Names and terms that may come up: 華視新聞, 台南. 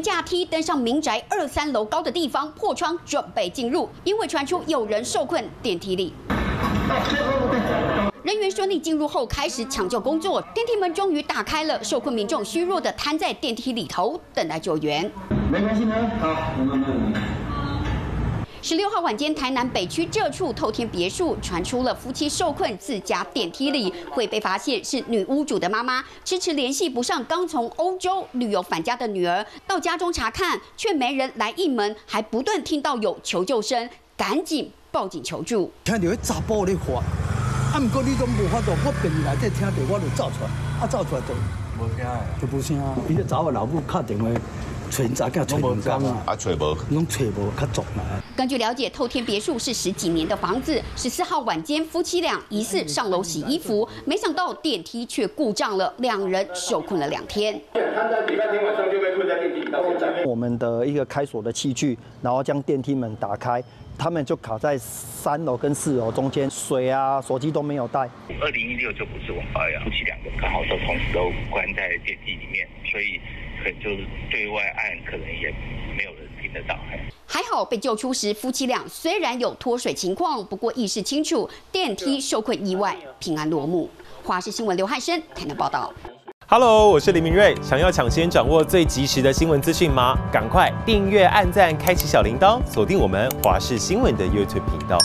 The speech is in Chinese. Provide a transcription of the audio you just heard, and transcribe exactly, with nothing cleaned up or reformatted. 廉价梯登上民宅二三楼高的地方，破窗准备进入，因为传出有人受困电梯里。 人员顺利进入后，开始抢救工作。电梯门终于打开了，受困民众虚弱地瘫在电梯里头，等待救援。没关系呢，好，我们十六号晚间，台南北区这处透天别墅传出了夫妻受困自家电梯里，会被发现是女屋主的妈妈迟迟联系不上刚从欧洲旅游返家的女儿，到家中查看却没人来应门，还不断听到有求救声，赶紧报警求助。听到迄查甫咧喊。 啊！唔过你都无法度，我病来即听到我就走出来，啊走出来就无声啊，就无声啊。伊咧查某老母敲电话找查囝找唔到啊，啊找无，拢找无较足难。根据了解，透天别墅是十几年的房子。十四号晚间，夫妻俩疑似上楼洗衣服，没想到电梯却故障了，两人受困了两天。他在礼拜天晚上就被困在电梯里，到现在。我们的一个开锁的器具，然后将电梯门打开。 他们就卡在三楼跟四楼中间，水啊、手机都没有带。二零一六就不是我哎呀，夫妻两个刚好都同时都关在电梯里面，所以可就是对外按可能也没有人听得到。还好被救出时，夫妻俩虽然有脱水情况，不过意识清楚，电梯受困意外平安落幕。华视新闻刘汉生台南报道。 Hello， 我是林明瑞。想要抢先掌握最及时的新闻资讯吗？赶快订阅、按赞、开启小铃铛，锁定我们华视新闻的 YouTube 频道。